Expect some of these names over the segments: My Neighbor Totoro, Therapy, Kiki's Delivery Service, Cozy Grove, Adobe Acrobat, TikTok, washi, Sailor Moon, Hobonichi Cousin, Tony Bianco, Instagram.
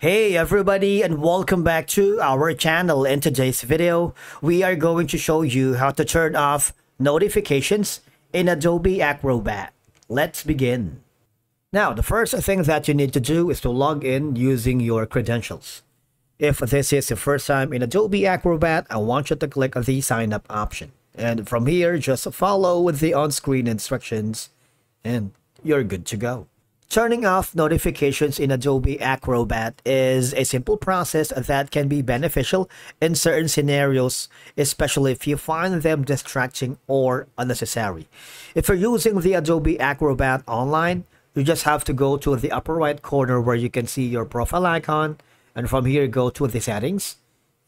Hey everybody, and welcome back to our channel. In today's video, we are going to show you how to turn off notifications in Adobe Acrobat. Let's begin. Now, the first thing that you need to do is to log in using your credentials. If this is your first time in Adobe Acrobat, I want you to click the sign up option. And from here, just follow the on-screen instructions and you're good to go. Turning off notifications in Adobe Acrobat is a simple process that can be beneficial in certain scenarios, especially if you find them distracting or unnecessary. If you're using the Adobe Acrobat online, you just have to go to the upper right corner where you can see your profile icon, and from here go to the settings.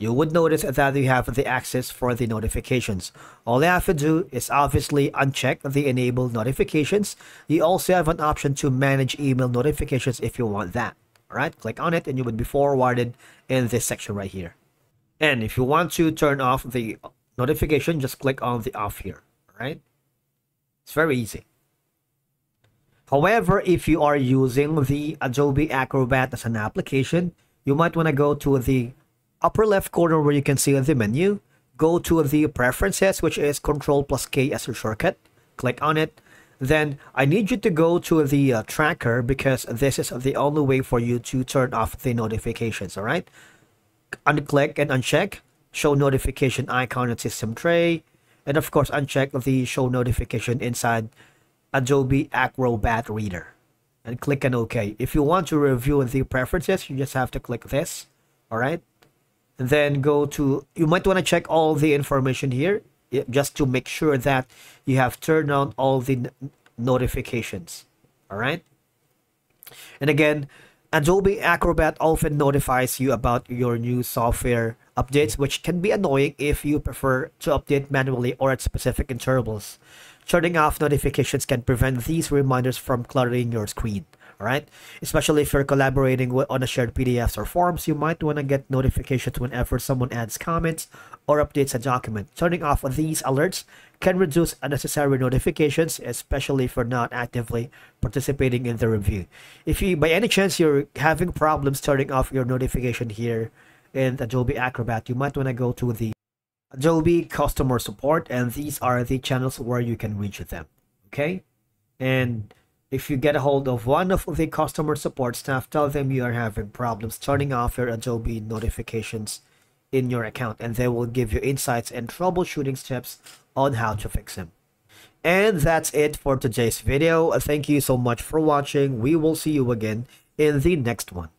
You would notice that you have the access for the notifications. All you have to do is obviously uncheck the enable notifications. You also have an option to manage email notifications if you want that. All right, click on it and you would be forwarded in this section right here. And if you want to turn off the notification, just click on the off here. All right, it's very easy. However, if you are using the Adobe Acrobat as an application, you might want to go to the upper left corner where you can see the menu, go to the preferences, which is Ctrl+K as your shortcut, click on it. Then I need you to go to the tracker, because this is the only way for you to turn off the notifications. All right, unclick and uncheck show notification icon and system tray, and of course uncheck the show notification inside Adobe Acrobat Reader, and click on OK. If you want to review the preferences, you just have to click this. All right, and then go to, you might want to check all the information here just to make sure that you have turned on all the notifications. All right, and again, Adobe Acrobat often notifies you about your new software updates, which can be annoying if you prefer to update manually or at specific intervals. Turning off notifications can prevent these reminders from cluttering your screen. All right, especially if you're collaborating on a shared PDFs or forms, you might want to get notifications whenever someone adds comments or updates a document. Turning off these alerts can reduce unnecessary notifications, especially if you're not actively participating in the review. If you, by any chance, you're having problems turning off your notification here in Adobe Acrobat, you might want to go to the Adobe customer support, and these are the channels where you can reach them. Okay, and if you get a hold of one of the customer support staff, tell them you are having problems turning off your Adobe notifications in your account, and they will give you insights and troubleshooting steps on how to fix them. And that's it for today's video. Thank you so much for watching. We will see you again in the next one.